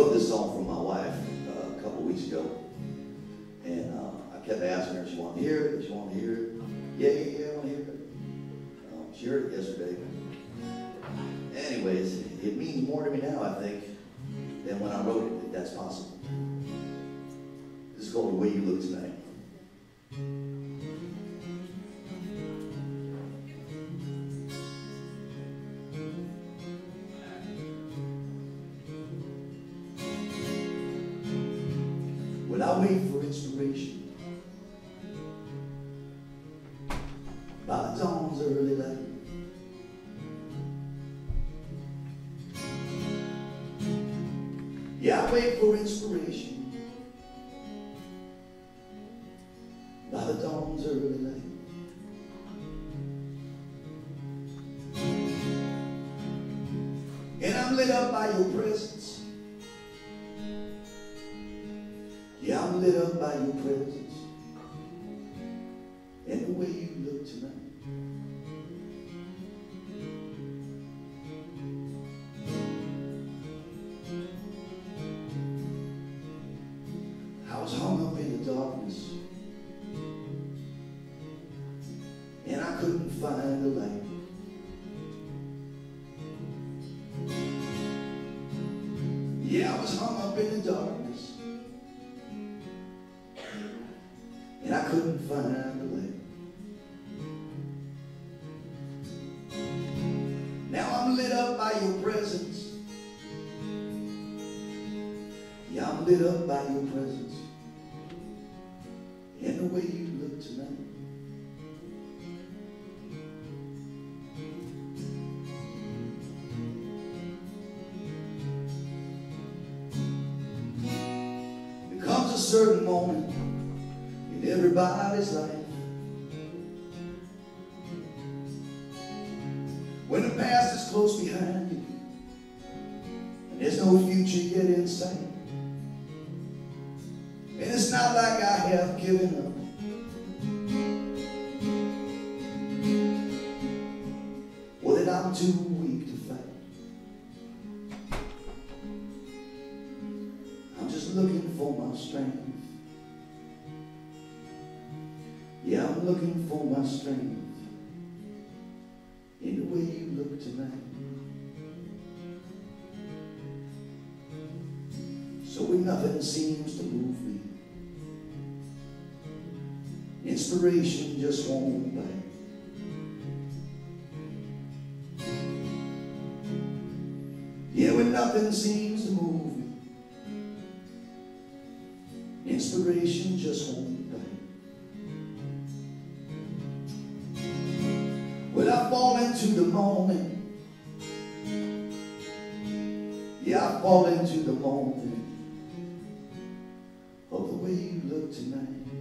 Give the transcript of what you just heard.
wrote this song for my wife a couple weeks ago, and I kept asking her, she wanted to hear it, she wanted to hear it. Yeah, I want to hear it. She heard it yesterday. Anyways, it means more to me now, I think, than when I wrote it, if that's possible. This is called The Way You Look Tonight. When I wait for inspiration, by the dawn's early light, yeah, I wait for inspiration by the dawn's early light. And I'm lit up by your presence. Yeah, I'm lit up by your presence and the way you look tonight. I was hung up in the darkness, and I couldn't find the light. Yeah, I was hung up in the darkness, and I couldn't find the light. Now I'm lit up by your presence. Yeah, I'm lit up by your presence. And the way you look tonight. There comes a certain moment in everybody's life when the past is close behind you and there's no future yet in sight. And it's not like I have given up. Well, that I'm too weak to fight. I'm just looking for my strength. Yeah, I'm looking for my strength in the way you look tonight. So when nothing seems to move me, inspiration just won't bite. Yeah, when nothing seems to move me, inspiration just won't bite. Well, I fall into the moment. Yeah, I fall into the moment of the way you look tonight.